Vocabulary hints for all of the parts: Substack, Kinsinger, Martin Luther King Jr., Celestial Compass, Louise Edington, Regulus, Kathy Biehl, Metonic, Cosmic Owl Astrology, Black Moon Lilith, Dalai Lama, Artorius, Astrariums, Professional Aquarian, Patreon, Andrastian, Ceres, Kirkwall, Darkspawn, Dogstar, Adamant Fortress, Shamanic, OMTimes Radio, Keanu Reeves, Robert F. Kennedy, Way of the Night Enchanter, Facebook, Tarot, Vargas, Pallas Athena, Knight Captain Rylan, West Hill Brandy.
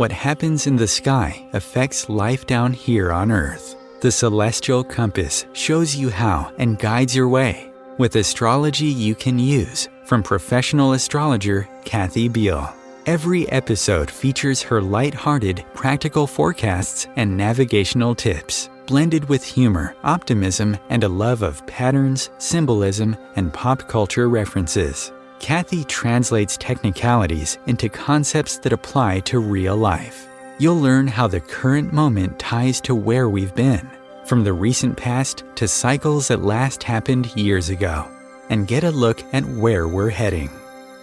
What happens in the sky affects life down here on Earth. The Celestial Compass shows you how and guides your way with astrology you can use from professional astrologer Kathy Biehl. Every episode features her light-hearted, practical forecasts and navigational tips, blended with humor, optimism, and a love of patterns, symbolism, and pop culture references. Kathy translates technicalities into concepts that apply to real life. You'll learn how the current moment ties to where we've been, from the recent past to cycles that last happened years ago, and get a look at where we're heading.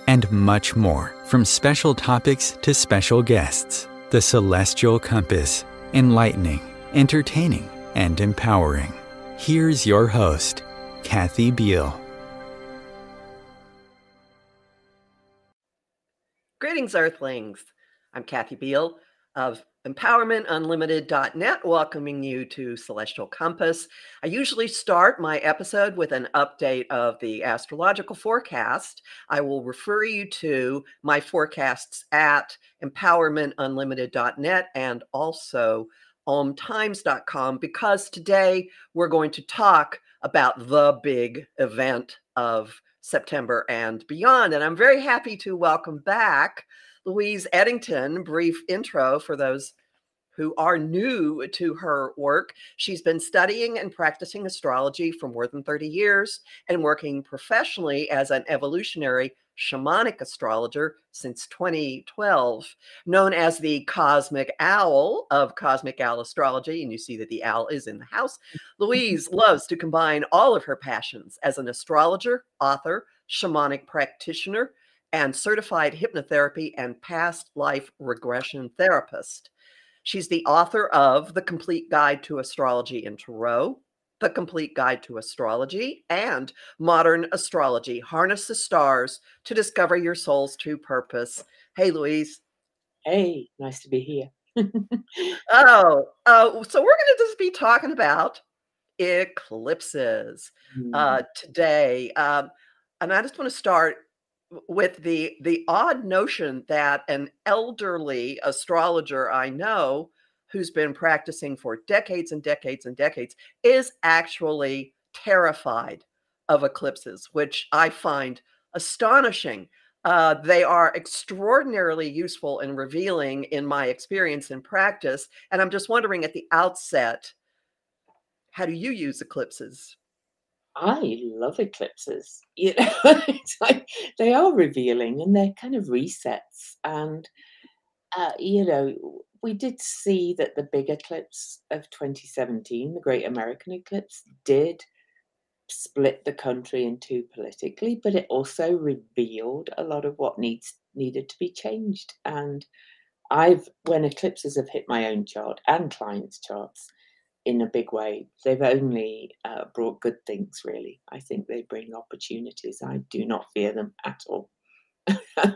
And much more, from special topics to special guests. The Celestial Compass, enlightening, entertaining, and empowering. Here's your host, Kathy Biehl. Greetings, Earthlings. I'm Kathy Biehl of EmpowermentUnlimited.net, welcoming you to Celestial Compass. I usually start my episode with an update of the astrological forecast. I will refer you to my forecasts at EmpowermentUnlimited.net and also OMTimes.com, because today we're going to talk about the big event of September and beyond. And I'm very happy to welcome back Louise Edington. Brief intro for those who are new to her work. She's been studying and practicing astrology for more than 30 years and working professionally as an evolutionary shamanic astrologer since 2012. Known as the Cosmic Owl of Cosmic Owl Astrology, and you see that the owl is in the house, Louise loves to combine all of her passions as an astrologer, author, shamanic practitioner, and certified hypnotherapy and past life regression therapist. She's the author of The Complete Guide to Astrology and Tarot, The Complete Guide to Astrology, and Modern Astrology, Harness the Stars to Discover Your Soul's True Purpose. Hey, Louise. Hey, nice to be here. So we're going to just be talking about eclipses today. And I just want to start with the odd notion that an elderly astrologer I know, who's been practicing for decades and decades and decades, is actually terrified of eclipses, which I find astonishing. They are extraordinarily useful and revealing in my experience and practice. And I'm just wondering at the outset, how do you use eclipses? I love eclipses. You know, it's like they are revealing and they're kind of resets. And, you know, we did see that the big eclipse of 2017, the Great American Eclipse, did split the country in two politically, but it also revealed a lot of what needed to be changed. And when eclipses have hit my own chart and clients' charts in a big way, they've only brought good things, really. I think they bring opportunities. I do not fear them at all. I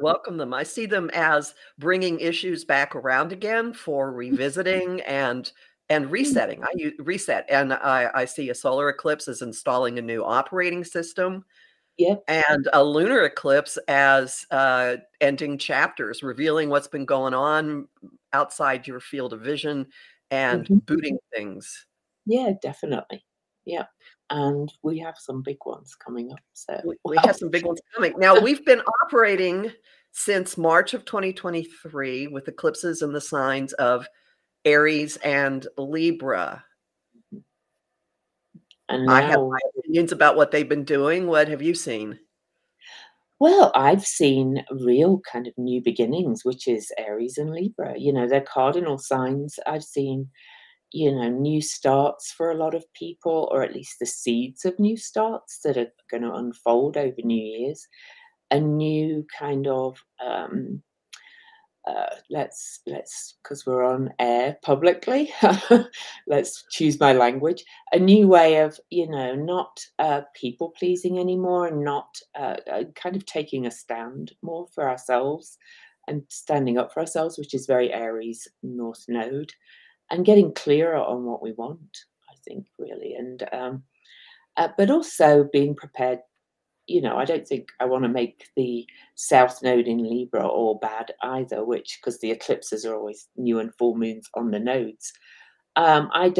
welcome them. I see them as bringing issues back around again for revisiting and resetting. I use reset, and I see a solar eclipse as installing a new operating system. Yep. And a lunar eclipse as ending chapters, revealing what's been going on outside your field of vision and booting things. Yeah, definitely. Yeah. And we have some big ones coming up. So we have some big ones coming. Now, we've been operating since March of 2023 with eclipses in the signs of Aries and Libra. And now, I have my opinions about what they've been doing. What have you seen? Well, I've seen real kind of new beginnings, which is Aries and Libra. You know, they're cardinal signs. I've seen, you know, new starts for a lot of people, or at least the seeds of new starts that are going to unfold over New Year's. A new kind of, because we're on air publicly, let's choose my language, a new way of, you know, not people pleasing anymore, and not kind of taking a stand more for ourselves and standing up for ourselves, which is very Aries North Node. And getting clearer on what we want, I think, really. And but also being prepared you know, I don't think I want to make the South Node in Libra all bad either, which, because the eclipses are always new and full moons on the nodes. I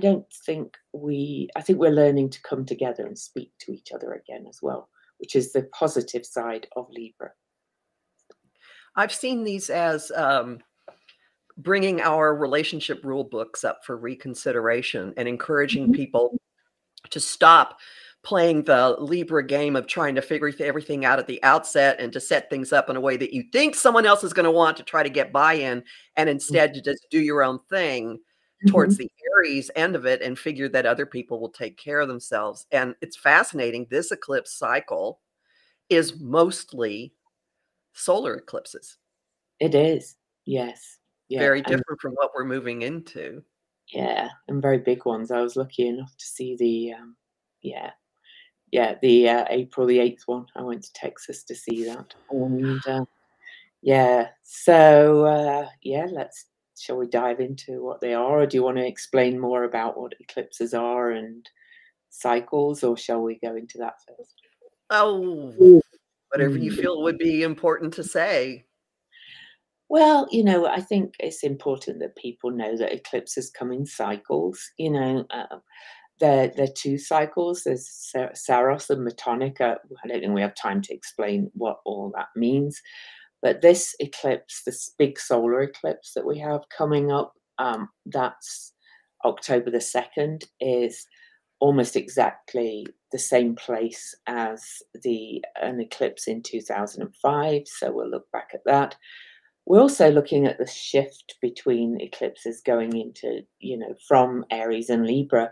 think we're learning to come together and speak to each other again as well, which is the positive side of Libra. I've seen these as bringing our relationship rule books up for reconsideration and encouraging people to stop playing the Libra game of trying to figure everything out at the outset and to set things up in a way that you think someone else is going to want to try to get buy-in, and instead to just do your own thing towards the Aries end of it and figure that other people will take care of themselves. And it's fascinating. This eclipse cycle is mostly solar eclipses. It is. Yes. Yeah. Very different from what we're moving into. Yeah. And very big ones. I was lucky enough to see the, April the 8th one. I went to Texas to see that. And shall we dive into what they are, or do you want to explain more about what eclipses are and cycles, or shall we go into that first? Oh, whatever you feel would be important to say. Well, you know, I think it's important that people know that eclipses come in cycles. You know, they're two cycles. There's Saros and Metonic. I don't think we have time to explain what all that means. But this eclipse, this big solar eclipse that we have coming up, that's October the 2nd, is almost exactly the same place as an eclipse in 2005. So we'll look back at that. We're also looking at the shift between eclipses going into, you know, from Aries and Libra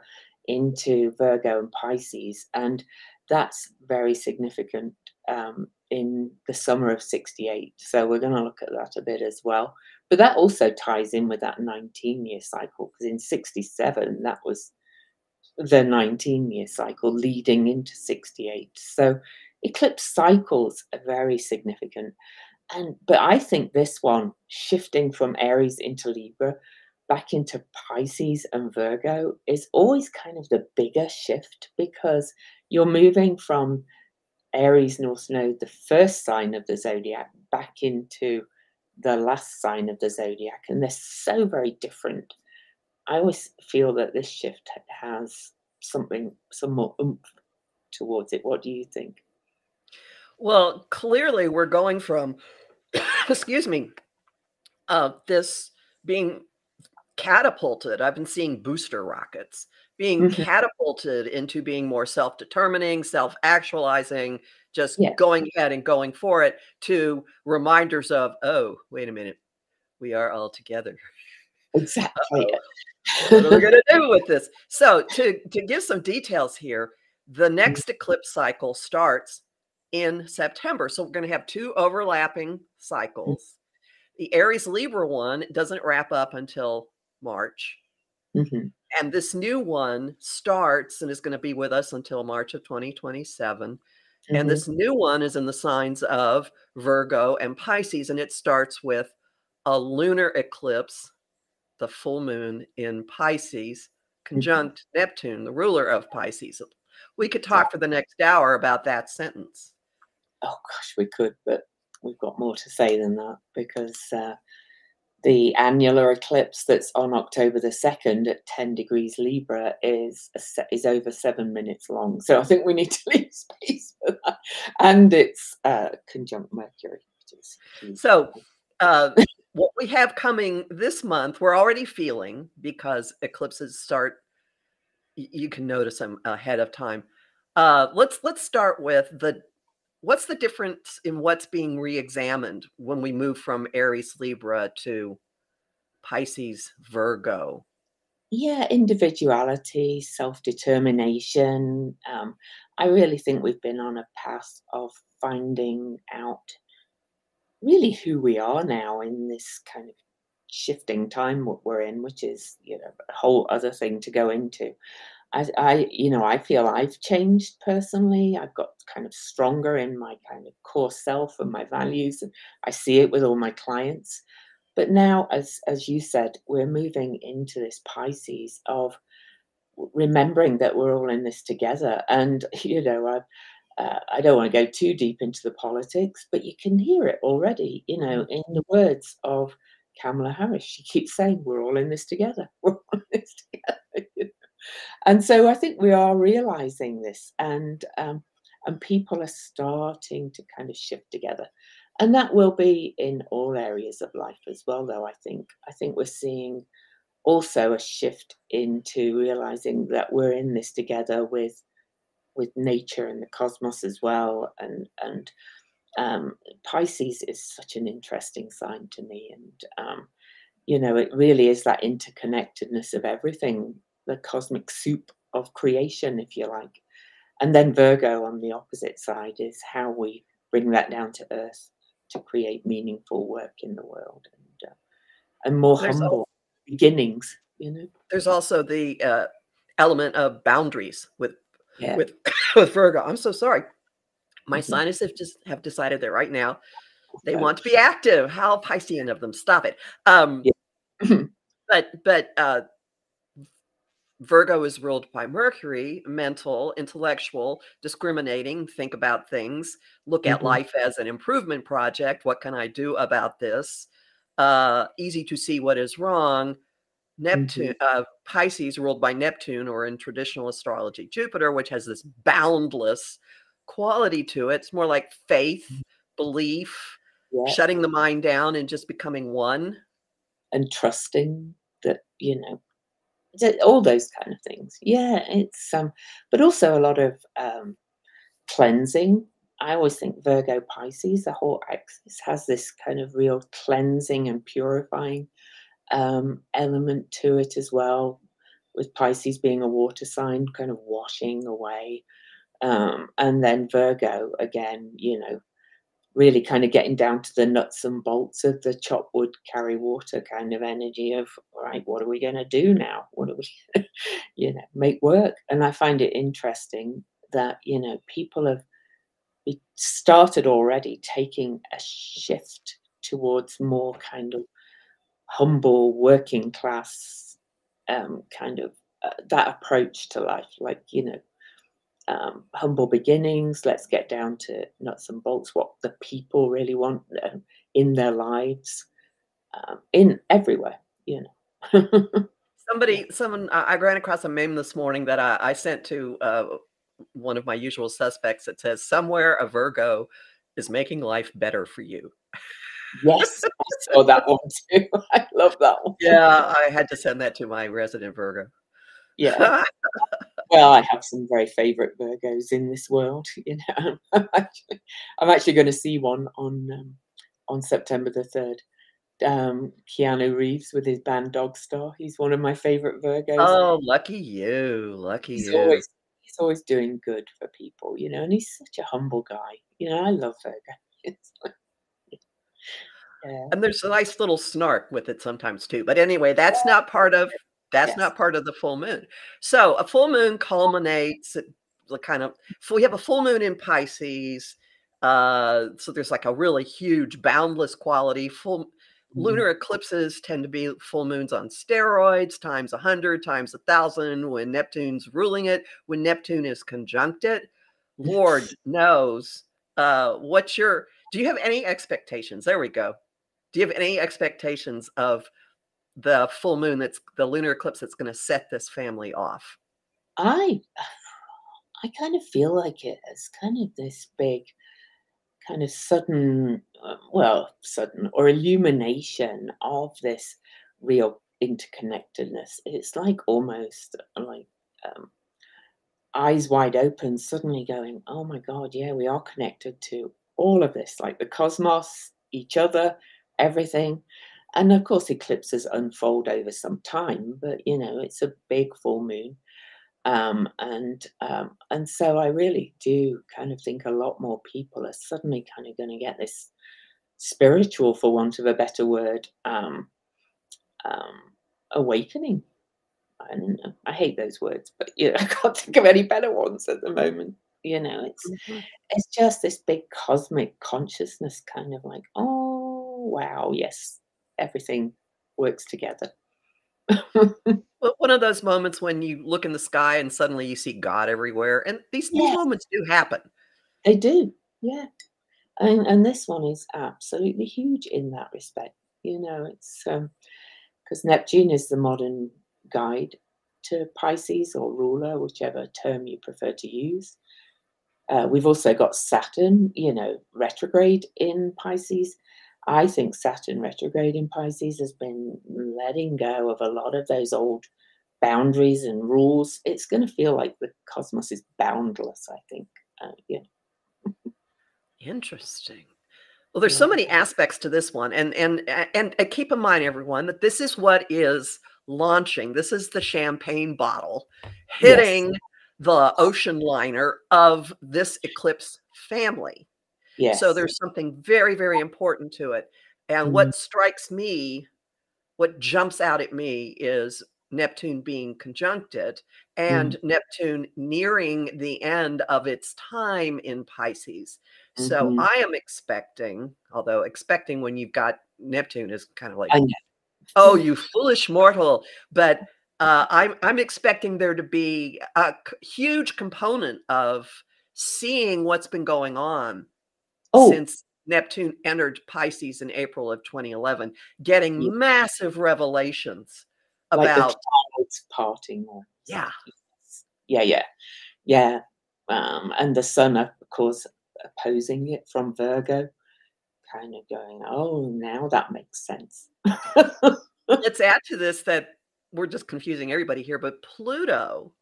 into Virgo and Pisces. And that's very significant in the summer of 68. So we're going to look at that a bit as well. But that also ties in with that 19-year cycle, because in 67, that was the 19-year cycle leading into 68. So eclipse cycles are very significant. But I think this one, shifting from Aries into Libra, back into Pisces and Virgo, is always kind of the bigger shift, because you're moving from Aries North Node, the first sign of the zodiac, back into the last sign of the zodiac, and they're so very different. I always feel that this shift has some more oomph towards it. What do you think? Well, clearly we're going from, this being catapulted. I've been seeing booster rockets being catapulted into being more self-determining, self-actualizing, just going ahead and going for it, to reminders of, oh, wait a minute, we are all together. Exactly. What are we going to do with this? So to give some details here, the next eclipse cycle starts in September. So we're going to have two overlapping cycles. The Aries-Libra one doesn't wrap up until March. And this new one starts and is going to be with us until March of 2027. And this new one is in the signs of Virgo and Pisces, and it starts with a lunar eclipse, the full moon in Pisces, conjunct Neptune, the ruler of Pisces. We could talk for the next hour about that sentence. Oh, gosh, we could, but we've got more to say than that, because the annular eclipse that's on October the 2nd at 10 degrees Libra is over 7 minutes long. So I think we need to leave space for that. And it's conjunct Mercury. So what we have coming this month, we're already feeling, because eclipses start, you can notice them ahead of time. Let's start with what's the difference in what's being re-examined when we move from Aries Libra to Pisces Virgo? Yeah, individuality, self-determination. I really think we've been on a path of finding out really who we are now in this kind of shifting time what we're in, which is, you know, a whole other thing to go into. I feel I've changed personally. I've got kind of stronger in my kind of core self and my values, and I see it with all my clients. But now, as you said, we're moving into this Pisces of remembering that we're all in this together. And, you know, I don't want to go too deep into the politics, but you can hear it already, you know, in the words of Kamala Harris. She keeps saying, we're all in this together. We're all in this together. You know? And so I think we are realizing this, and people are starting to kind of shift together. And that will be in all areas of life as well, though, I think. I think we're seeing also a shift into realizing that we're in this together with nature and the cosmos as well. And Pisces is such an interesting sign to me. And you know, it really is that interconnectedness of everything, the cosmic soup of creation, if you like. And then Virgo on the opposite side is how we bring that down to earth to create meaningful work in the world, and more humble beginnings, you know. There's also the element of boundaries with Virgo. I'm so sorry. My sinus have decided that right now they want to be active. How Piscean of them. Stop it. But Virgo is ruled by Mercury, mental, intellectual, discriminating, think about things, look at life as an improvement project. What can I do about this? Easy to see what is wrong. Neptune, Pisces ruled by Neptune, or in traditional astrology, Jupiter, which has this boundless quality to it. It's more like faith, belief, shutting the mind down and just becoming one. And trusting that, you know, all those kind of things. Yeah, it's but also a lot of cleansing. I always think Virgo, Pisces, the whole axis has this kind of real cleansing and purifying element to it as well, with Pisces being a water sign, kind of washing away. And then Virgo, again, you know, really kind of getting down to the nuts and bolts of the chop wood, carry water kind of energy of, all right, what are we going to do now? What are we, you know, make work. And I find it interesting that, you know, people have started already taking a shift towards more kind of humble, working class kind of that approach to life, like, you know, humble beginnings. Let's get down to nuts and bolts, what the people really want in their lives, in everywhere, you know. Someone I ran across a meme this morning that I sent to one of my usual suspects that says, somewhere a Virgo is making life better for you. Yes, I saw that one too. I love that one. Yeah, I had to send that to my resident Virgo. Yeah. Well, I have some very favourite Virgos in this world. You know, I'm actually going to see one on September the 3rd. Keanu Reeves with his band Dogstar. He's one of my favourite Virgos. Oh, lucky you! Lucky you. He's always doing good for people, you know, and he's such a humble guy. You know, I love Virgo. It's like, yeah. And there's a nice little snark with it sometimes too. But anyway, that's not part of. That's not part of the full moon. So a full moon culminates the kind of, so we have a full moon in Pisces. So there's like a really huge boundless quality. Full lunar eclipses tend to be full moons on steroids, times 100, times 1,000, when Neptune's ruling it, when Neptune is conjunct it. Lord knows. Do you have any expectations? There we go. Do you have any expectations of the full moon, that's the lunar eclipse that's going to set this family off? I kind of feel like it as kind of this big kind of sudden or illumination of this real interconnectedness. It's like almost like eyes wide open, suddenly going, oh my God, yeah, we are connected to all of this, like the cosmos, each other, everything. And of course, eclipses unfold over some time, but you know, it's a big full moon, and so I really do kind of think a lot more people are suddenly kind of going to get this spiritual, for want of a better word, awakening. I don't know. I hate those words, but you know, I can't think of any better ones at the moment. You know, it's just this big cosmic consciousness, kind of like, oh wow, yes. Everything works together. Well, one of those moments when you look in the sky and suddenly you see God everywhere. And these moments do happen. They do. Yeah. And this one is absolutely huge in that respect. You know, it's because Neptune is the modern guide to Pisces or ruler, whichever term you prefer to use. We've also got Saturn, you know, retrograde in Pisces. I think Saturn retrograde in Pisces has been letting go of a lot of those old boundaries and rules. It's going to feel like the cosmos is boundless, I think. Interesting. Well, there's so many aspects to this one. And keep in mind, everyone, that this is what is launching. This is the champagne bottle hitting the ocean liner of this eclipse family. Yes. So there's something very, very important to it. And what strikes me, what jumps out at me is Neptune being conjuncted and Neptune nearing the end of its time in Pisces. So I am expecting, although expecting when you've got Neptune is kind of like, oh, you foolish mortal. But I'm expecting there to be a huge component of seeing what's been going on since Neptune entered Pisces in April of 2011, getting massive revelations about like the clouds parting. And the sun, of course, opposing it from Virgo, kind of going, oh, now that makes sense. Let's add to this that we're just confusing everybody here, but Pluto,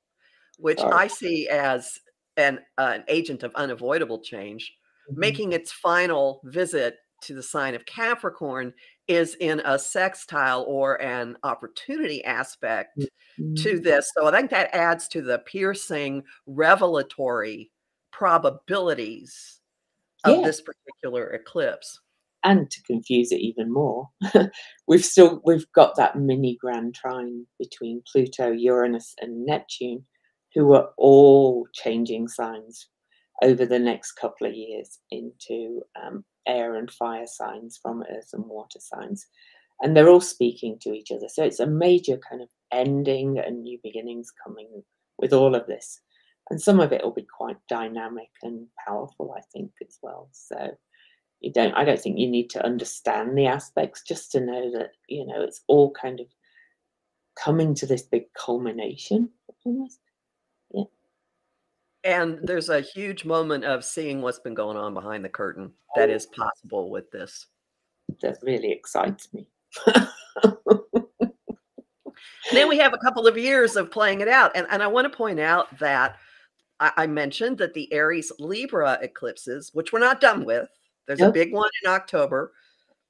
which I see as an agent of unavoidable change, making its final visit to the sign of Capricorn, is in a sextile or an opportunity aspect to this. So I think that adds to the piercing revelatory probabilities of this particular eclipse. And to confuse it even more, we've got that mini grand trine between Pluto, Uranus, and Neptune, who are all changing signs over the next couple of years into air and fire signs from earth and water signs. And they're all speaking to each other. So it's a major kind of ending and new beginnings coming with all of this. And some of it will be quite dynamic and powerful, I think, as well. So I don't think you need to understand the aspects, just to know that, you know, it's all kind of coming to this big culmination almost. And there's a huge moment of seeing what's been going on behind the curtain that is possible with this. That really excites me. Then we have a couple of years of playing it out. And I want to point out that I mentioned that the Aries Libra eclipses, which we're not done with. There's a big one in October.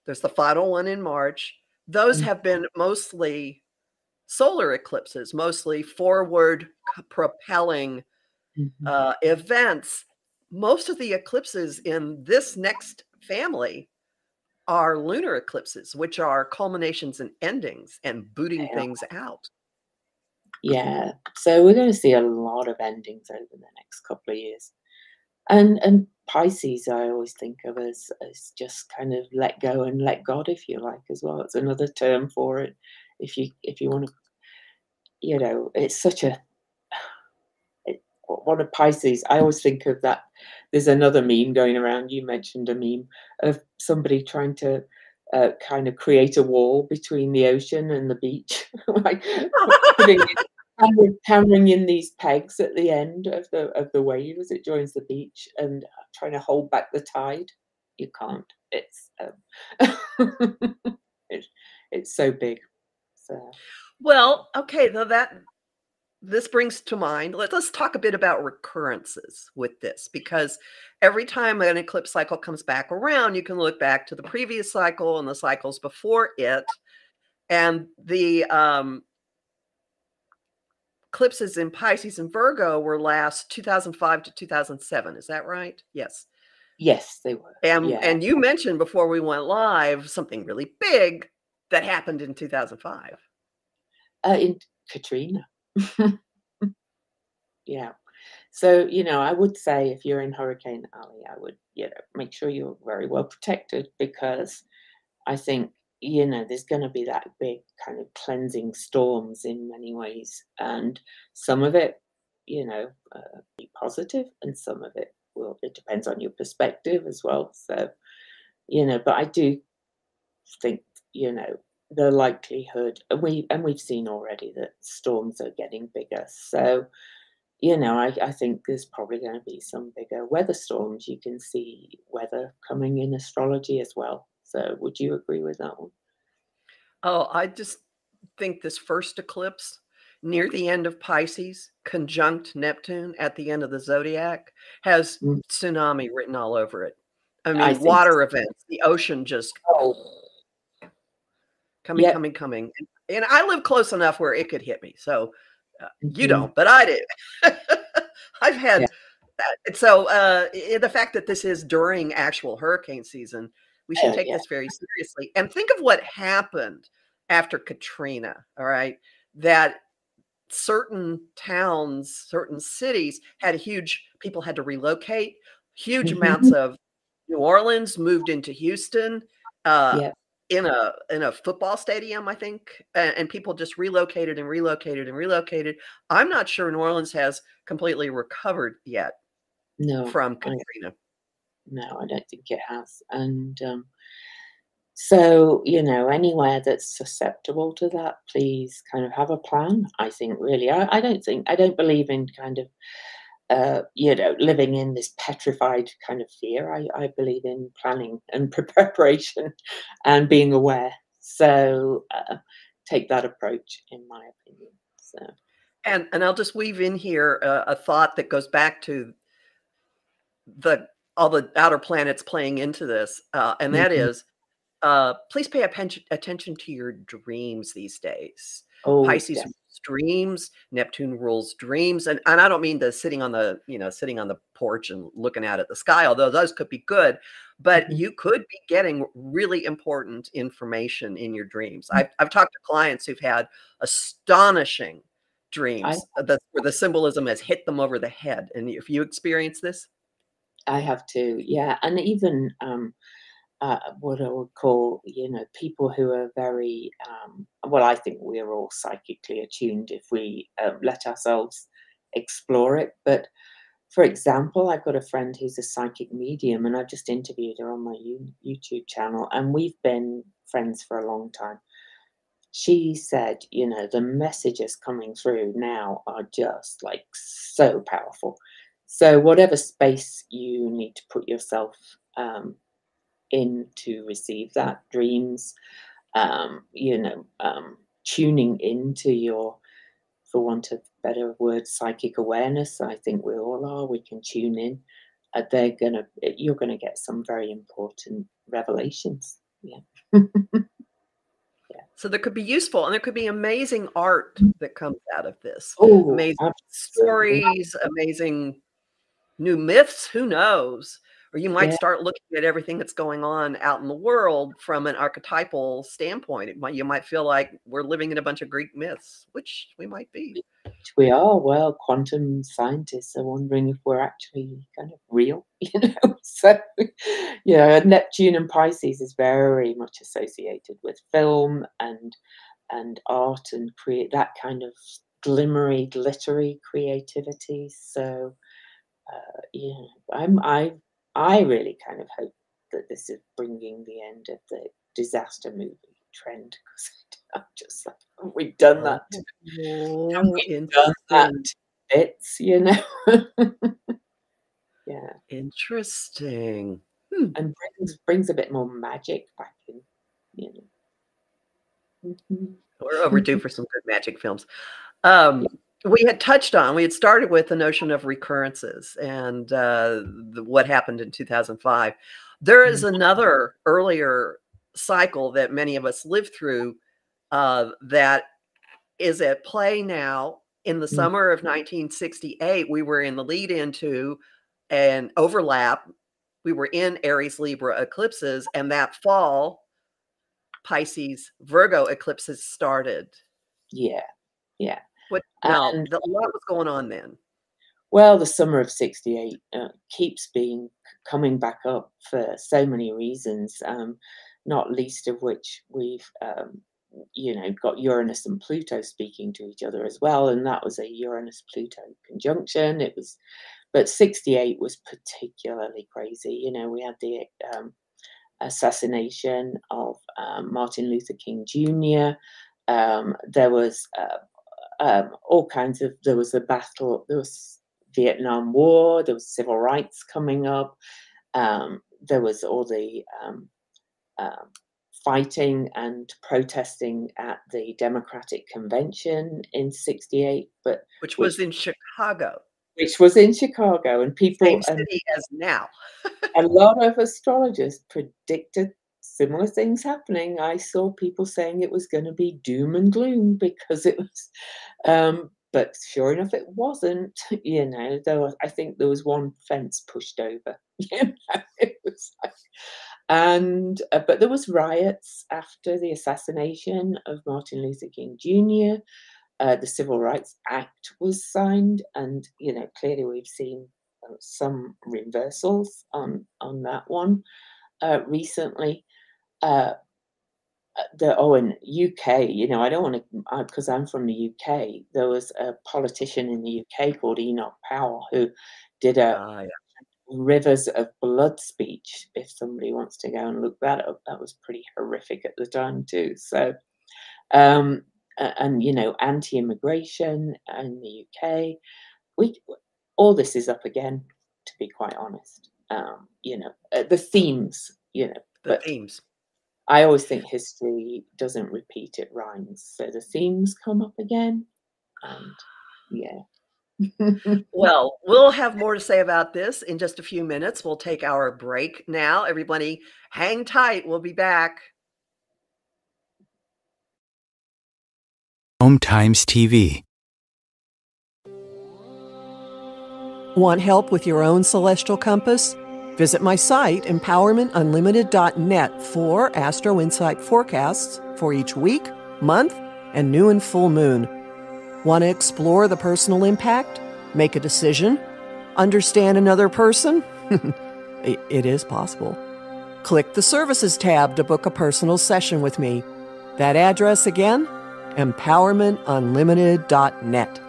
There's the final one in March. Those have been mostly solar eclipses, mostly forward propelling events. Most of the eclipses in this next family are lunar eclipses, which are culminations and endings and booting things out. Yeah. So we're going to see a lot of endings over the next couple of years. And Pisces, I always think of as just kind of let go and let God, if you like, as well. It's another term for it. If you want to, you know, it's such a, one of Pisces, I always think of that. There's another meme going around. You mentioned a meme of somebody trying to kind of create a wall between the ocean and the beach, like hammering in these pegs at the end of the wave as it joins the beach and trying to hold back the tide. You can't. It's it's so big. So. Well, okay, though that. This brings to mind, let's talk a bit about recurrences with this, because every time an eclipse cycle comes back around, you can look back to the previous cycle and the cycles before it. And the eclipses in Pisces and Virgo were last 2005 to 2007. Is that right? Yes. Yes, they were. And you mentioned before we went live something really big that happened in 2005. In Katrina. So, you know, I would say if you're in Hurricane Alley, I would, you know, make sure you're very well protected, because I think you know, there's going to be that big kind of cleansing storms in many ways. And some of it, you know, be positive, and some of it will, it depends on your perspective as well. So, you know, but I do think, you know, the likelihood, and we've seen already that storms are getting bigger. So, you know, I think there's probably going to be some bigger weather storms. You can see weather coming in astrology as well. So would you agree with that one? Oh, I just think this first eclipse near the end of Pisces, conjunct Neptune at the end of the zodiac, has tsunami written all over it. I mean, water events, the ocean just coming. And I live close enough where it could hit me. So you don't, but I do. I've had that. So the fact that this is during actual hurricane season, we should take this very seriously. And think of what happened after Katrina, all right? That certain towns, certain cities had huge, people had to relocate. Huge amounts of New Orleans moved into Houston in a football stadium, I think. And people just relocated and relocated and relocated. I'm not sure New Orleans has completely recovered yet from Katrina. No, I don't think it has. And so, you know, anywhere that's susceptible to that, please kind of have a plan. I think really, I don't believe in kind of, you know, living in this petrified kind of fear. I believe in planning and preparation and being aware. So take that approach, in my opinion. So, and I'll just weave in here a thought that goes back to all the outer planets playing into this. And that is, please pay attention to your dreams these days. Pisces rules dreams, Neptune rules dreams. And I don't mean the sitting on the porch and looking out at the sky, although those could be good, but you could be getting really important information in your dreams. I've talked to clients who've had astonishing dreams where the symbolism has hit them over the head. And if you experience this, I have too, yeah. And even what I would call, you know, people who are very, well, I think we're all psychically attuned if we let ourselves explore it. But for example, I've got a friend who's a psychic medium, and I've just interviewed her on my YouTube channel, and we've been friends for a long time. She said, you know, the messages coming through now are just like so powerful. So whatever space you need to put yourself in to receive that, dreams, you know, tuning into your, for want of a better word, psychic awareness, I think we all are, we can tune in. You're going to get some very important revelations. Yeah. So there could be useful, and there could be amazing art that comes out of this. Oh, amazing stories, amazing new myths, who knows? Or you might start looking at everything that's going on out in the world from an archetypal standpoint. You might feel like we're living in a bunch of Greek myths, which we might be. We are. Well, quantum scientists are wondering if we're actually kind of real, you know. So, you know, Neptune and Pisces is very much associated with film and art and create that kind of glittery creativity. So, yeah, I really kind of hope that this is bringing the end of the disaster movie trend, because I'm just like, have we done that? Have we done that bits, you know? Yeah. Interesting. And brings a bit more magic back in, you know. We're overdue for some good magic films. We had started with the notion of recurrences and what happened in 2005. There is another earlier cycle that many of us lived through that is at play now. In the summer of 1968, we were in the lead into an overlap. We were in Aries Libra eclipses, and that fall, Pisces Virgo eclipses started. Yeah, yeah. And a lot was going on then. Well, the summer of 68 keeps coming back up for so many reasons. not least of which we've, got Uranus and Pluto speaking to each other as well. And that was a Uranus-Pluto conjunction. It was, but 68 was particularly crazy. You know, we had the assassination of Martin Luther King Jr. There was all kinds of, there was a battle, there was Vietnam War, there was civil rights coming up. There was all the fighting and protesting at the Democratic Convention in 68, but which was in Chicago, and people, same city as now. A lot of astrologers predicted similar things happening. I saw people saying it was going to be doom and gloom because it was, but sure enough, it wasn't. You know, though I think there was one fence pushed over. You know, it was like, and but there was riots after the assassination of Martin Luther King Jr. The Civil Rights Act was signed, and you know, clearly we've seen some reversals on that one recently. In UK, you know, I don't want to, because I'm from the UK, there was a politician in the UK called Enoch Powell who did a Rivers of Blood speech. If somebody wants to go and look that up, that was pretty horrific at the time too. So, and you know, anti-immigration in the UK, all this is up again, to be quite honest. The themes, themes. I always think history doesn't repeat, it rhymes. So the themes come up again. And yeah. Well, we'll have more to say about this in just a few minutes. We'll take our break now. Everybody, hang tight. We'll be back. OMTimes TV. Want help with your own celestial compass? Visit my site, EmpowermentUnlimited.net, for Astro Insight forecasts for each week, month, and new and full moon. Want to explore the personal impact? Make a decision? Understand another person? It is possible. Click the Services tab to book a personal session with me. That address again, EmpowermentUnlimited.net.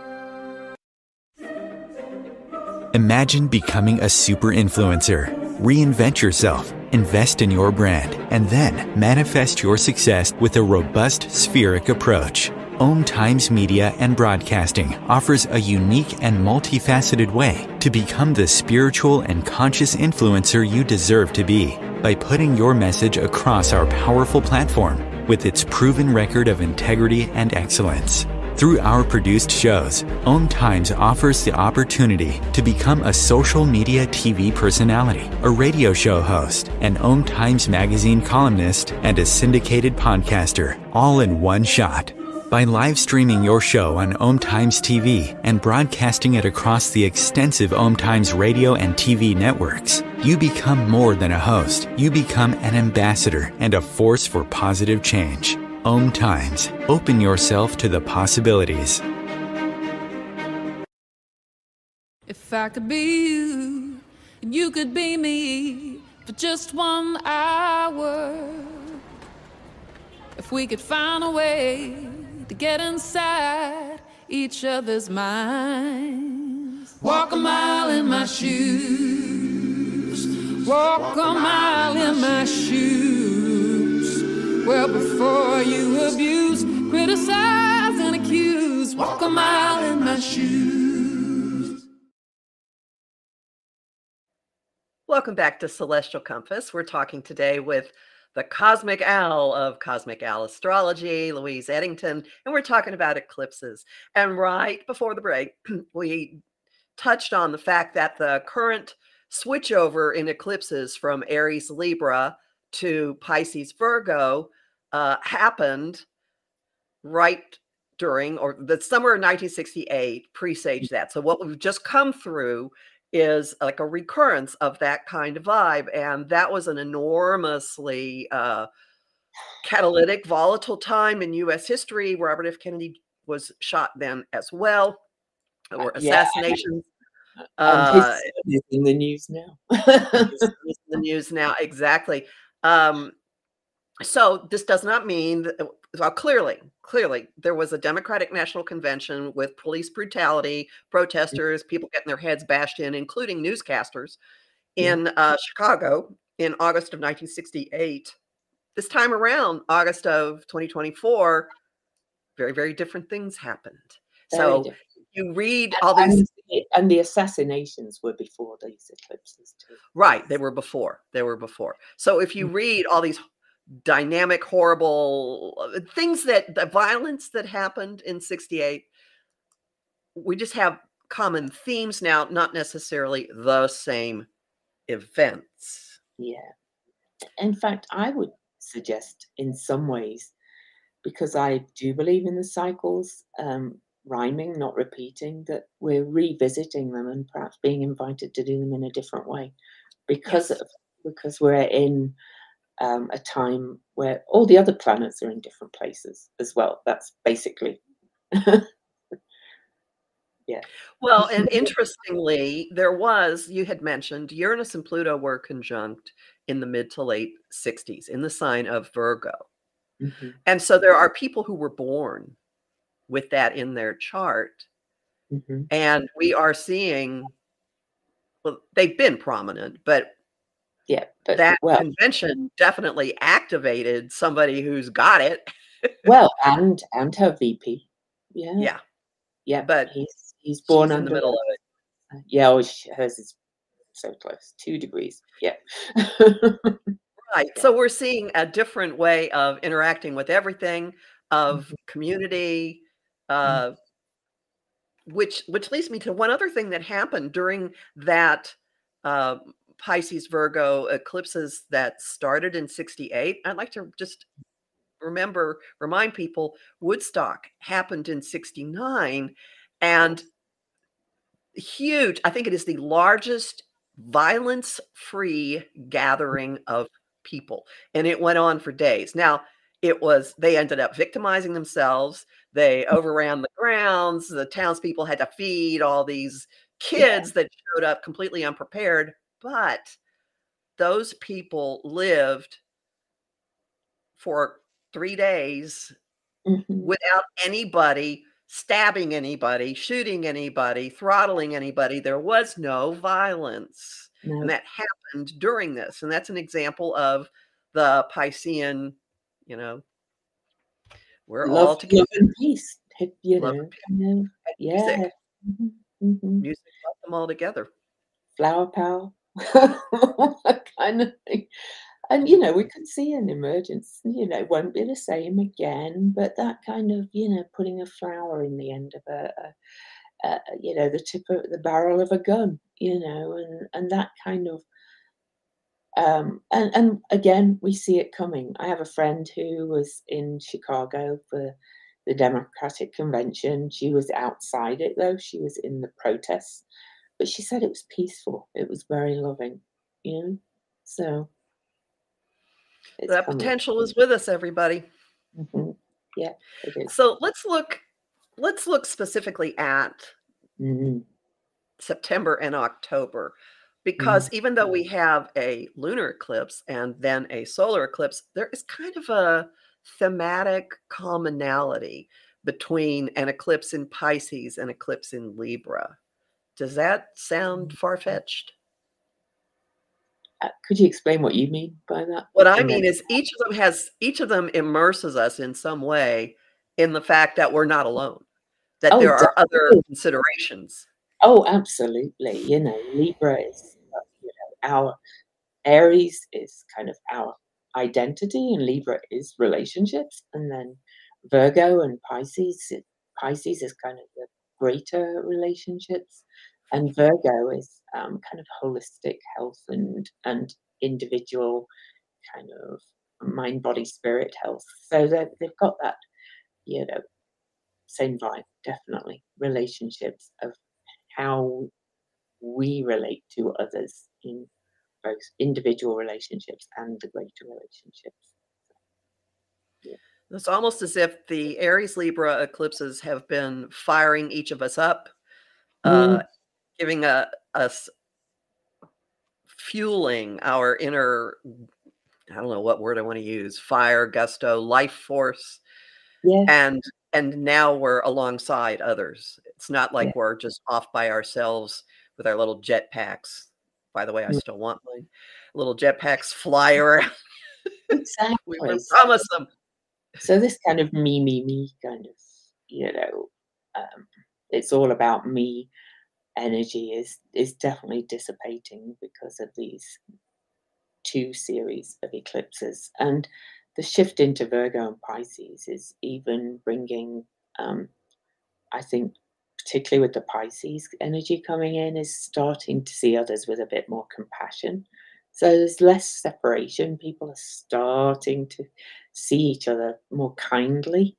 Imagine becoming a super influencer. Reinvent yourself, invest in your brand, and then manifest your success with a robust spheric approach. OMTimes Media and Broadcasting offers a unique and multifaceted way to become the spiritual and conscious influencer you deserve to be by putting your message across our powerful platform with its proven record of integrity and excellence. Through our produced shows, OMTimes offers the opportunity to become a social media TV personality, a radio show host, an OMTimes magazine columnist, and a syndicated podcaster, all in one shot. By live streaming your show on OMTimes TV and broadcasting it across the extensive OMTimes radio and TV networks, you become more than a host. You become an ambassador and a force for positive change. OMTimes. Open yourself to the possibilities. If I could be you, and you could be me for just 1 hour. If we could find a way to get inside each other's minds. Walk a mile in my shoes. Walk a mile in my shoes. Well, before you abuse, criticize, and accuse, walk a mile in my shoes. Welcome back to Celestial Compass. We're talking today with the Cosmic Owl of Cosmic Owl Astrology, Louise Edington, and we're talking about eclipses. And right before the break, we touched on the fact that the current switchover in eclipses from Aries Libra to Pisces Virgo happened right during, or the summer of 1968 presaged that. So what we've just come through is like a recurrence of that kind of vibe. And that was an enormously catalytic, volatile time in U.S. history. Robert F. Kennedy was shot then as well, or assassinations. He's in the news now. Exactly. So this does not mean that, well, clearly there was a Democratic National Convention with police brutality, protesters, people getting their heads bashed in, including newscasters in Chicago in August of 1968. This time around, August of 2024, very, very different things happened. So you read all these. And the assassinations were before these eclipses too. Right. They were before. So if you read all these dynamic, horrible things, that the violence that happened in 68, we just have common themes now, not necessarily the same events. Yeah. In fact, I would suggest in some ways, because I do believe in the cycles, rhyming, not repeating, that we're revisiting them and perhaps being invited to do them in a different way, because yes. Because we're in a time where all the other planets are in different places as well. That's basically yeah. Well, and interestingly, there was, you had mentioned, Uranus and Pluto were conjunct in the mid to late 60s in the sign of Virgo. Mm-hmm. And so there are people who were born with that in their chart. Mm-hmm. And we are seeing, well, they've been prominent, but yeah, but that convention definitely activated somebody who's got it. Well, and her VP. Yeah. Yeah. Yeah. But he's born in the middle of it. Yeah. Oh, hers is so close. 2 degrees. Yeah. Right. So we're seeing a different way of interacting with everything, of community, which leads me to one other thing that happened during that Pisces Virgo eclipses that started in 68. I'd like to just remind people, Woodstock happened in 69, and huge, I think it is the largest violence-free gathering of people. And it went on for days. Now, they ended up victimizing themselves. They overran the grounds. The townspeople had to feed all these kids that showed up completely unprepared. But those people lived for 3 days without anybody stabbing anybody, shooting anybody, throttling anybody. There was no violence. No. And that happened during this. And that's an example of the Piscean, you know, we're all together. Love and peace. You know, and music. Music brought them all together. Flower power. That kind of thing. And, you know, we could see an emergence, you know, won't be the same again, but that kind of, you know, putting a flower in the end of a you know, the tip of the barrel of a gun, you know, and that kind of, and again, we see it coming. I have a friend who was in Chicago for the Democratic Convention. She was outside it, though. She was in the protests, but she said it was peaceful. It was very loving, you know, so. That potential is with us, everybody. Mm-hmm. Yeah. It is. So let's look specifically at September and October, because even though we have a lunar eclipse and then a solar eclipse, there is kind of a thematic commonality between an eclipse in Pisces and eclipse in Libra. Does that sound far-fetched? Could you explain what you mean by that? What I mean is each of them immerses us in some way in the fact that we're not alone, that there are other considerations. Oh, absolutely. You know, Libra is, you know, our Aries is kind of our identity, and Libra is relationships. And then Virgo and Pisces is kind of the greater relationships. And Virgo is kind of holistic health and individual kind of mind, body, spirit health. So they've got that, you know, same vibe, definitely. Relationships of how we relate to others in both individual relationships and the greater relationships. Yeah. It's almost as if the Aries Libra eclipses have been firing each of us up. Giving us fueling our inner I don't know what word I want to use, fire, gusto, life force. Yeah. And now we're alongside others. It's not like we're just off by ourselves with our little jet packs. By the way, I still want my little jetpacks fly around. Exactly. We were promised them. So this kind of me kind of, you know, it's all about me energy is definitely dissipating because of these two series of eclipses. And the shift into Virgo and Pisces is even bringing, I think, particularly with the Pisces energy coming in, is starting to see others with a bit more compassion. So there's less separation. People are starting to see each other more kindly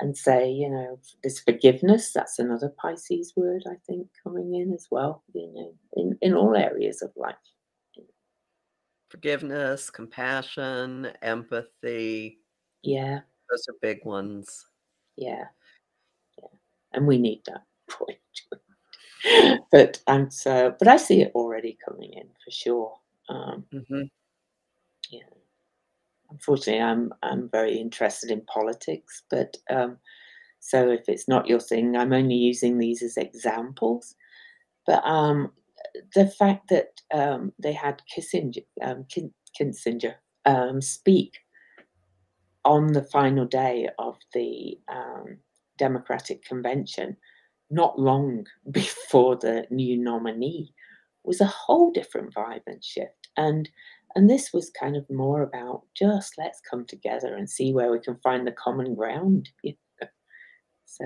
and say, you know, there's forgiveness. That's another Pisces word, I think, coming in as well, you know, in all areas of life. Forgiveness, compassion, empathy. Yeah. Those are big ones. Yeah. Yeah. And we need that. But I'm so, but I see it already coming in for sure. Yeah, unfortunately, I'm very interested in politics, but so if it's not your thing, I'm only using these as examples. But the fact that they had Kinsinger speak on the final day of the Democratic Convention, not long before the new nominee, was a whole different vibe and shift. And this was kind of more about just let's come together and see where we can find the common ground. You know? So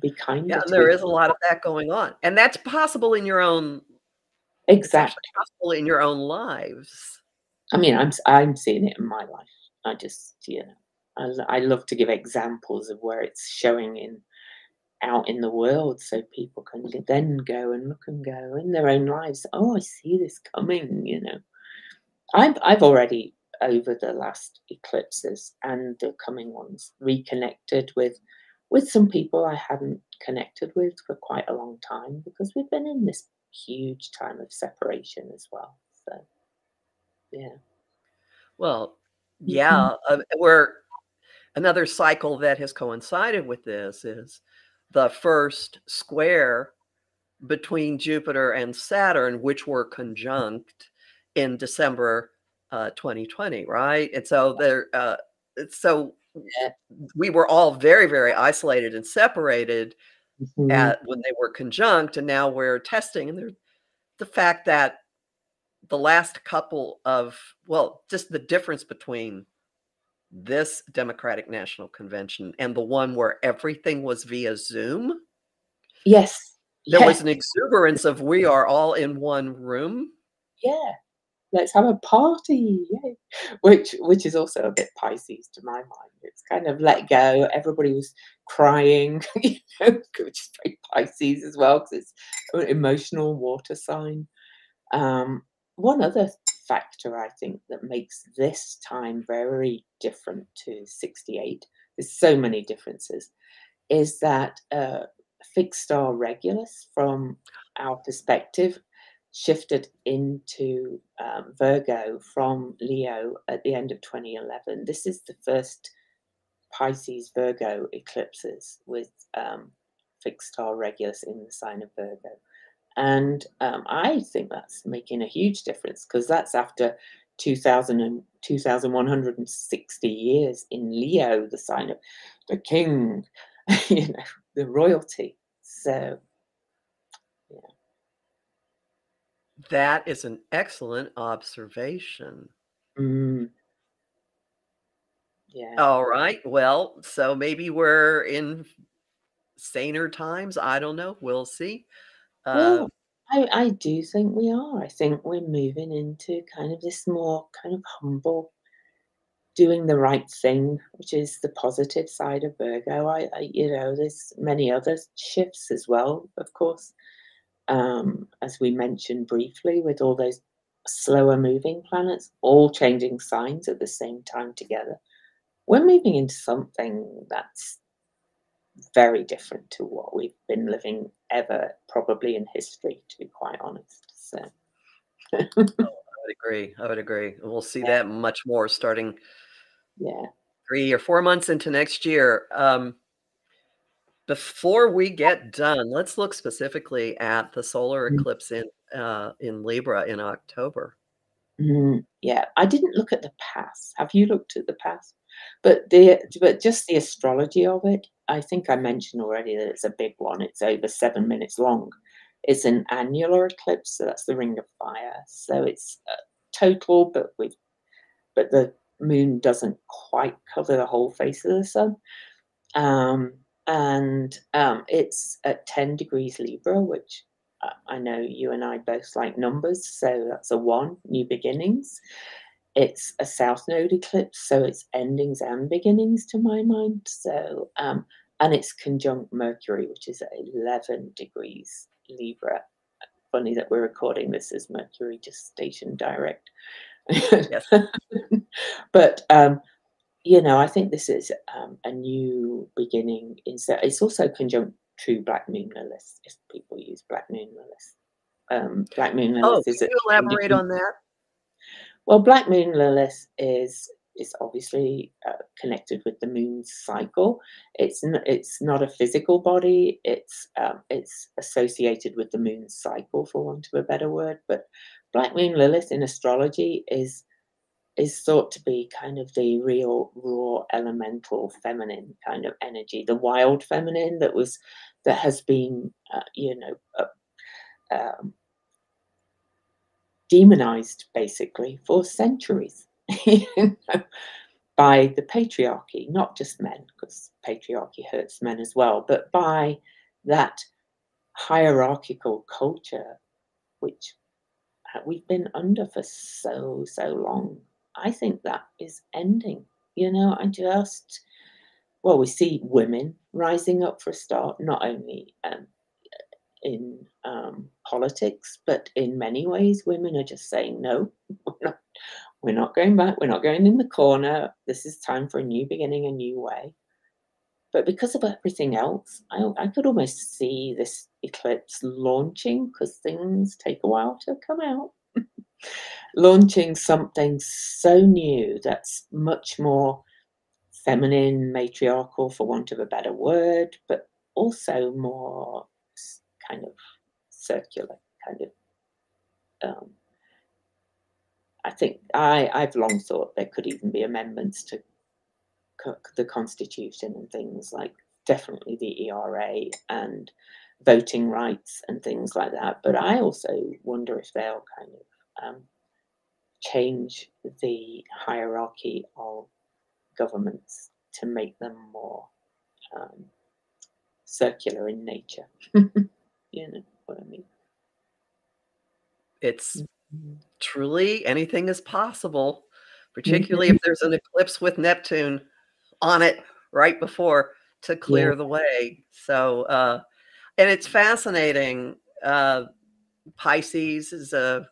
be kind. Yeah, there is a lot of that going on. And that's possible in your own. Exactly. Possible in your own lives. I mean, I'm seeing it in my life. I just, you know, I love to give examples of where it's showing in out in the world, so people can then go and look and go in their own lives. Oh, I see this coming, you know. I've already, over the last eclipses and the coming ones, reconnected with some people I hadn't connected with for quite a long time, because we've been in this huge time of separation as well. So, yeah. Well, yeah, we're another cycle that has coincided with this is the first square between Jupiter and Saturn, which were conjunct in December 2020, right? And so there, so we were all very, very isolated and separated when they were conjunct, and now we're testing. And the fact that the last couple of, well, just the difference between this Democratic National Convention and the one where everything was via Zoom. Yes. There was an exuberance of we are all in one room. Yeah. Let's have a party. Yay. Which is also a bit Pisces to my mind. It's kind of let go. Everybody was crying, you know, which is very Pisces as well, because it's an emotional water sign. One other factor I think that makes this time very different to 68, there's so many differences, is that fixed star Regulus, from our perspective, shifted into Virgo from Leo at the end of 2011. This is the first Pisces Virgo eclipses with fixed star Regulus in the sign of Virgo. And I think that's making a huge difference, because that's after 2,160 years in Leo, the sign of the king, you know, the royalty. So, yeah. That is an excellent observation. Yeah. All right. Well, so maybe we're in saner times. I don't know. We'll see. Well, I do think we are. I think we're moving into kind of this more kind of humble, doing the right thing, which is the positive side of Virgo. I you know, there's many other shifts as well, of course, as we mentioned briefly, with all those slower moving planets, all changing signs at the same time together. We're moving into something that's very different to what we've been living ever, probably in history, to be quite honest. So agree. I would agree. And we'll see that much more starting 3 or 4 months into next year. Before we get done, let's look specifically at the solar eclipse in Libra in October. Yeah, I didn't look at the past. Have you looked at the past? But just the astrology of it, I think I mentioned already that it's a big one. It's over 7 minutes long. It's an annular eclipse, so that's the Ring of Fire. So it's total, but the moon doesn't quite cover the whole face of the sun. And it's at 10 degrees Libra, which I know you and I both like numbers, so that's a 1, new beginnings. It's a south node eclipse, so it's endings and beginnings to my mind. So, and it's conjunct Mercury, which is at 11 degrees Libra. Funny that we're recording this as Mercury just stationed direct. Yes. But, you know, I think this is a new beginning. It's also conjunct to Black Moon Lilith, if people use Black Moon Lilith. Black Moon Lilith is... Can you elaborate on that? Well, Black Moon Lilith is obviously connected with the moon cycle. It's not a physical body. It's associated with the moon cycle, for want of a better word. But Black Moon Lilith in astrology is thought to be kind of the real, raw, elemental, feminine kind of energy, the wild feminine that has been, demonized basically for centuries by the patriarchy, not just men, because patriarchy hurts men as well, but by that hierarchical culture, which we've been under for so, so long. I think that is ending. You know, we see women rising up for a start, not only in politics, but in many ways, women are just saying, no, we're not going back. We're not going in the corner. This is time for a new beginning, a new way. But because of everything else, I could almost see this eclipse launching, because things take a while to come out. Launching something so new that's much more feminine, matriarchal, for want of a better word, but also more kind of circular, kind of. I think I've long thought there could even be amendments to the Constitution and things, like definitely the ERA and voting rights and things like that. But I also wonder if they'll kind of change the hierarchy of governments to make them more circular in nature. You know what I mean? It's truly anything is possible, particularly if there's an eclipse with Neptune on it right before to clear the way. So, and it's fascinating. Pisces is a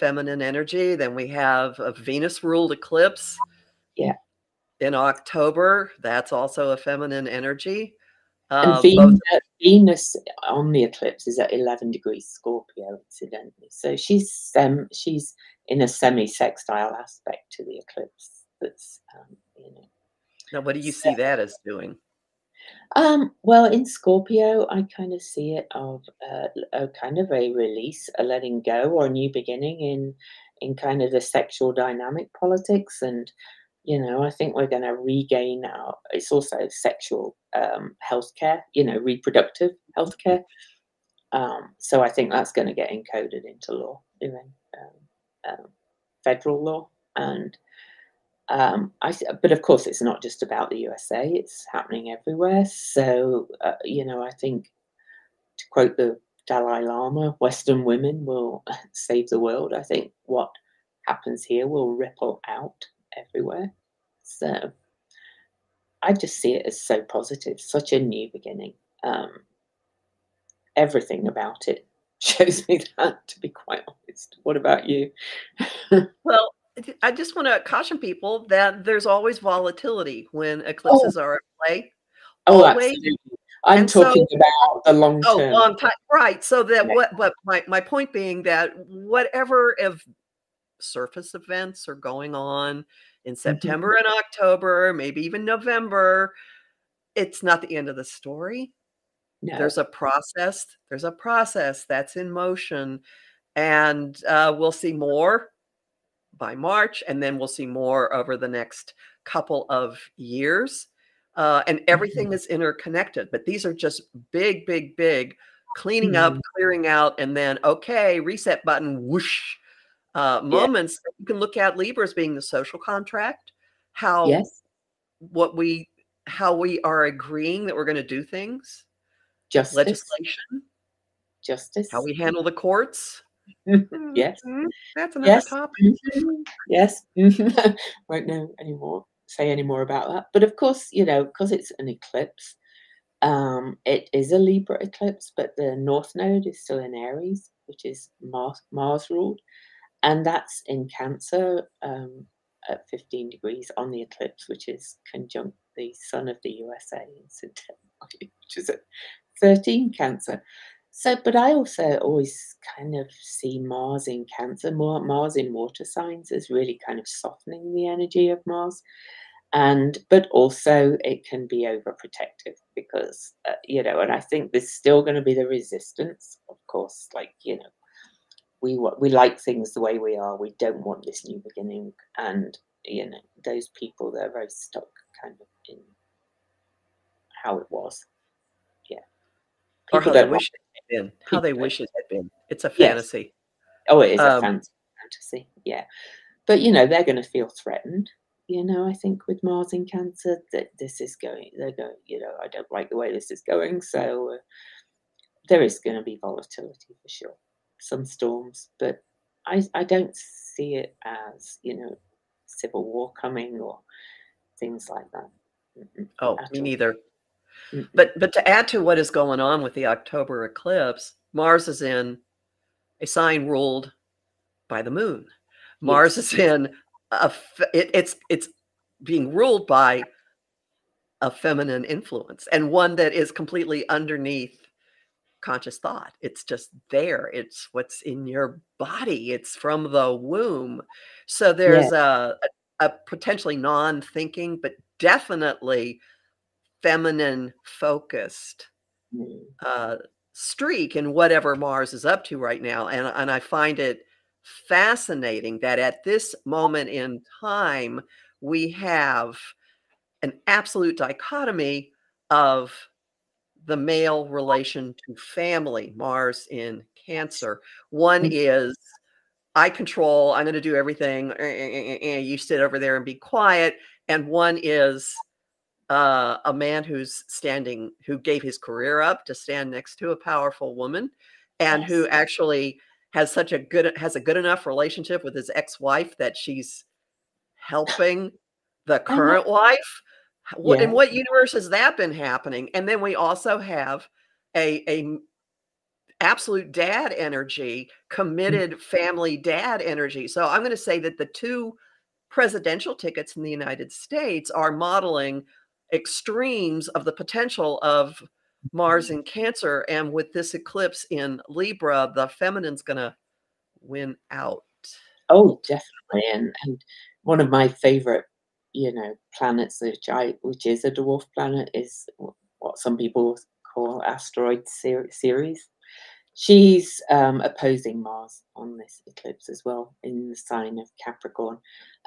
feminine energy. Then we have a Venus-ruled eclipse in October. That's also a feminine energy. And Venus on the eclipse is at 11 degrees Scorpio, incidentally. So she's in a semi-sextile aspect to the eclipse. That's Now, what do you see that as doing? Well, in Scorpio, I kind of see it of a kind of a release, a letting go, or a new beginning in kind of the sexual dynamic politics. And, you know, I think we're going to regain it's also sexual healthcare, you know, reproductive healthcare. So I think that's going to get encoded into law, even federal law. And but of course, it's not just about the USA. It's happening everywhere. So, I think, to quote the Dalai Lama, Western women will save the world. I think what happens here will ripple out everywhere. So I just see it as so positive, such a new beginning. Everything about it shows me that, to be quite honest. What about you? Well, I just want to caution people that there's always volatility when eclipses are at play. Always. Absolutely. I'm talking about the long term. Oh, long time. Right. So that my point being that whatever of surface events are going on in September and October, maybe even November, it's not the end of the story. No. There's a process. There's a process that's in motion, and we'll see more by March, and then we'll see more over the next couple of years. And everything is interconnected, but these are just big, big, big cleaning up, clearing out, and then, okay, reset button, whoosh, moments. You can look at Libra as being the social contract, how, how we are agreeing that we're going to do things. Justice. Legislation. Justice. How we handle the courts. That's another topic. Won't know anymore. Say any more about that, but of course, you know, because it's an eclipse, it is a Libra eclipse, but the north node is still in Aries, which is Mars ruled, and that's in Cancer at 15 degrees on the eclipse, which is conjunct the Sun of the USA in September, which is at 13 Cancer. So, but I also always kind of see Mars in Cancer, more Mars in water signs as really kind of softening the energy of Mars. But also it can be overprotective because, you know, and I think there's still going to be the resistance, of course, like, you know, we like things the way we are. We don't want this new beginning. And, you know, those people that are very stuck kind of in how it was. People or how they wish it had been. How they wish it had been. It's a fantasy. Oh, it is a fantasy. Yeah, but you know they're going to feel threatened. You know, I think with Mars in Cancer, that this is going. They're going. You know, I don't like the way this is going. So there is going to be volatility for sure. Some storms, but I don't see it as, you know, civil war coming or things like that. Oh, me neither. But to add to what is going on with the October eclipse, Mars is in a sign ruled by the moon. Mars is in a it's being ruled by a feminine influence, and one that is completely underneath conscious thought. It's just there. It's what's in your body. It's from the womb. So there's a potentially non-thinking, but definitely feminine focused streak in whatever Mars is up to right now. And I find it fascinating that at this moment in time, we have an absolute dichotomy of the male relation to family, Mars in Cancer. One is I control, I'm going to do everything. You sit over there and be quiet. And one is a man who's standing, who gave his career up to stand next to a powerful woman, and who actually has such a good, has a good enough relationship with his ex-wife that she's helping the current wife. In what universe has that been happening? And then we also have a absolute dad energy, committed family dad energy. So I'm going to say that the two presidential tickets in the United States are modeling extremes of the potential of Mars in Cancer, and with this eclipse in Libra, the feminine's gonna win out. Oh, definitely. And one of my favorite, you know, planets, which is a dwarf planet, is what some people call asteroid Ceres. She's opposing Mars on this eclipse as well, in the sign of Capricorn.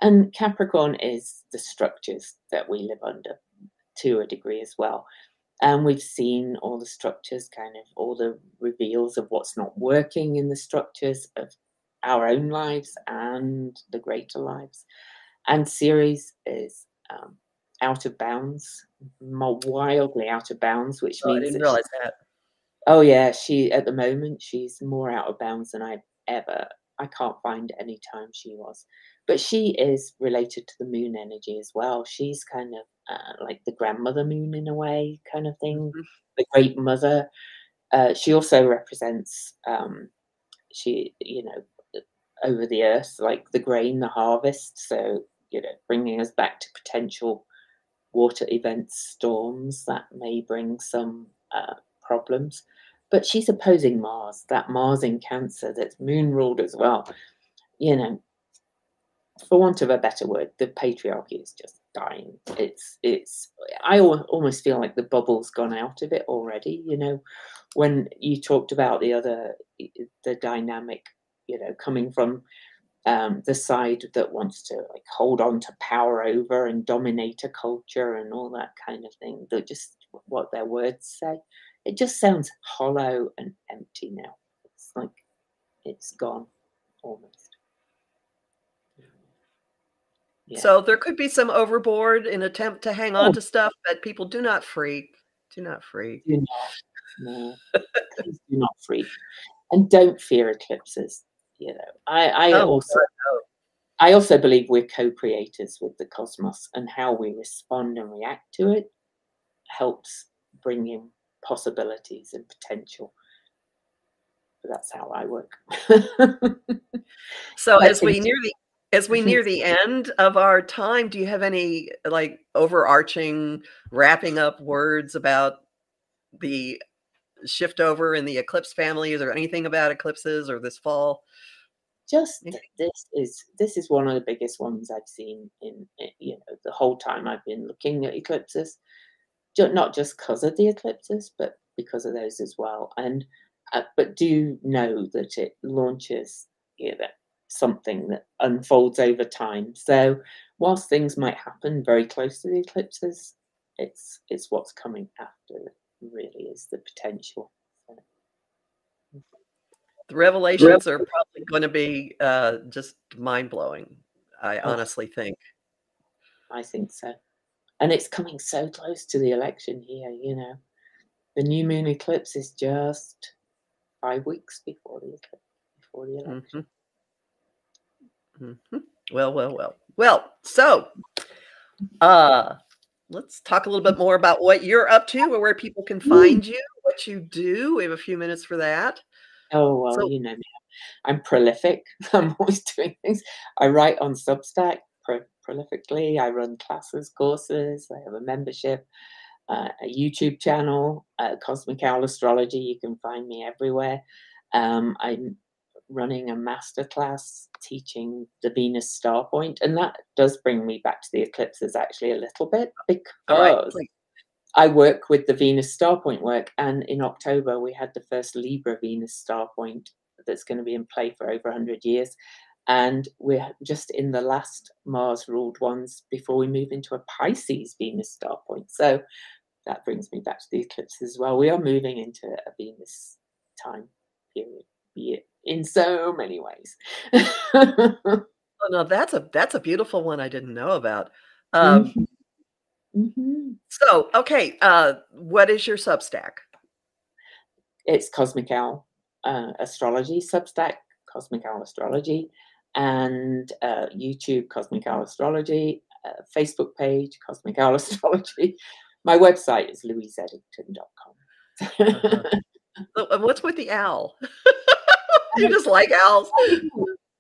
And Capricorn is the structures that we live under to a degree as well. And we've seen all the structures, kind of all the reveals of what's not working in the structures of our own lives and the greater lives. And Ceres is out of bounds, more wildly out of bounds, which means I didn't realize that. Oh yeah, she at the moment she's more out of bounds than I've ever. I can't find any time she was, but she is related to the moon energy as well. She's kind of like the grandmother moon in a way, kind of thing, the great mother. She also represents, she, you know, over the earth, like the grain, the harvest. So, you know, bringing us back to potential water events, storms that may bring some problems. But she's opposing Mars, that Mars in Cancer that's moon ruled as well. You know, for want of a better word, the patriarchy is just dying. I almost feel like the bubble's gone out of it already. You know, when you talked about the dynamic, you know, coming from the side that wants to like hold on to power over and dominate a culture and all that kind of thing, they're just what their words say. It just sounds hollow and empty now. It's like it's gone almost. Yeah. So there could be some overboard in attempt to hang on to stuff, but people do not freak. Do not freak. Do not. No. Please do not freak. And don't fear eclipses. You know, I also believe we're co-creators with the cosmos, and how we respond and react to it helps bring in possibilities and potential. But that's how I work. So as we near the end of our time, do you have any like overarching wrapping up words about the shift over in the eclipse family? Is there anything about eclipses or this fall? Just this is one of the biggest ones I've seen in, you know, the whole time I've been looking at eclipses, not just because of the eclipses, but because of those as well. And but do know that it launches, you know, something that unfolds over time. So whilst things might happen very close to the eclipses, it's what's coming after it really is the potential. The revelations are probably going to be just mind-blowing, I honestly think. I think so. And it's coming so close to the election here, you know. The new moon eclipse is just 5 weeks before the election. Mm-hmm. Mm-hmm. Well, so let's talk a little bit more about what you're up to or where people can find you, what you do. We have a few minutes for that. Oh, well, so, you know me. I'm prolific. I'm always doing things. I write on Substack prolifically. I run classes, courses. I have a membership, a YouTube channel, Cosmic Owl Astrology. You can find me everywhere. I'm running a masterclass teaching the Venus star point, and that does bring me back to the eclipses actually a little bit, because I work with the Venus star point work, and in October we had the first Libra Venus star point that's going to be in play for over 100 years, and we're just in the last Mars ruled ones before we move into a Pisces Venus star point. So that brings me back to the eclipses as well. We are moving into a Venus time period, be it in so many ways. Oh, no, that's a beautiful one I didn't know about. So, okay, what is your Substack? It's Cosmic Owl Astrology Substack, Cosmic Owl Astrology, and YouTube, Cosmic Owl Astrology, Facebook page, Cosmic Owl Astrology. My website is louiseeddington.com. What's with the owl? You just like owls.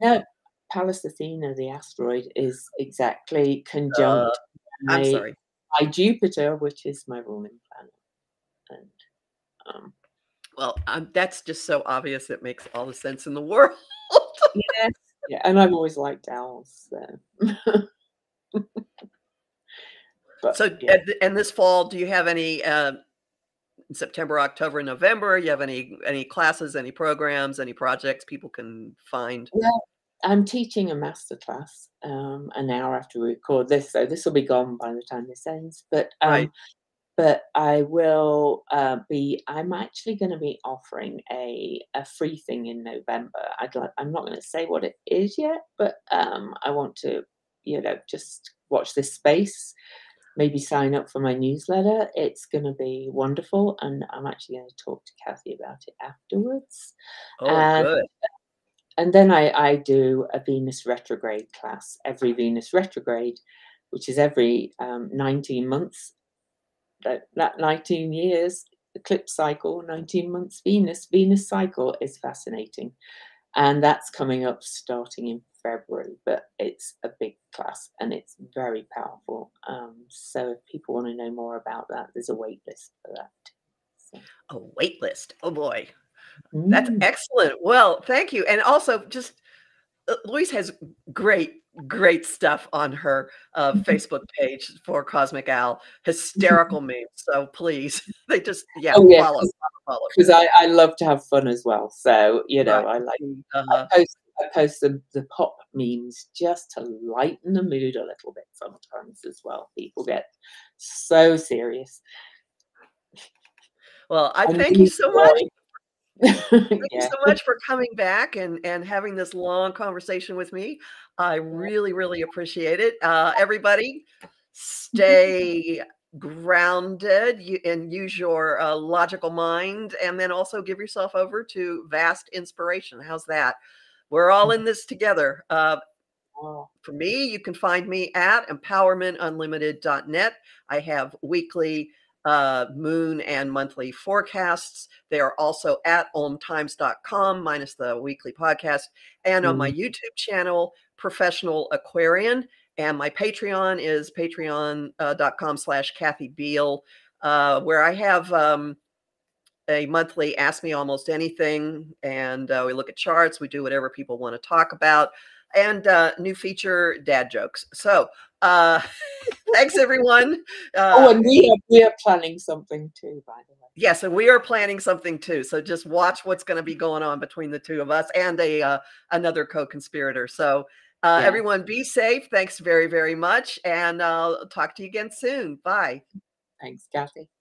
No, Pallas Athena, the asteroid, is exactly conjunct by Jupiter, which is my ruling planet. And that's just so obvious. It makes all the sense in the world. Yes. Yeah, and I've always liked owls. So, and this fall, do you have any? September, October, November. You have any classes, any programs, any projects people can find? Well, I'm teaching a masterclass an hour after we record this, so this will be gone by the time this ends. But but I will be. I'm actually going to be offering a free thing in November. I'm not going to say what it is yet, but I want to, you know, just watch this space. Maybe sign up for my newsletter. It's going to be wonderful. And I'm actually going to talk to Kathy about it afterwards. Oh, good. And then I do a Venus retrograde class, every Venus retrograde, which is every 19 months, that 19 years, eclipse cycle, 19 months Venus cycle is fascinating. And that's coming up starting in February, but it's a big class and it's very powerful. So if people want to know more about that, there's a wait list for that. A wait list. Oh, boy. That's excellent. Well, thank you. And also just Louise has great stuff on her Facebook page for Cosmic Owl. Hysterical memes. So please, they just, yeah, oh, yeah, follow. Because I love to have fun as well. So, you know, right. I like I post the pop memes just to lighten the mood a little bit sometimes as well. People get so serious. Well, I thank you so much. Thank you so much for coming back and having this long conversation with me. I really, really appreciate it. Everybody, stay grounded and use your logical mind, and then also give yourself over to vast inspiration. How's that? We're all in this together. For me, you can find me at EmpowermentUnlimited.net. I have weekly moon and monthly forecasts. They are also at omtimes.com minus the weekly podcast, and on my YouTube channel, Professional Aquarian, and my Patreon is patreon.com/Kathy Biehl, where I have a monthly Ask Me Almost Anything, and we look at charts, we do whatever people want to talk about, and new feature, dad jokes. So thanks, everyone. Oh, and we are planning something too, by the way. Yes, and we are planning something too. So just watch what's going to be going on between the two of us and a another co-conspirator. So everyone, be safe. Thanks very, very much, and I'll talk to you again soon. Bye. Thanks, Kathy.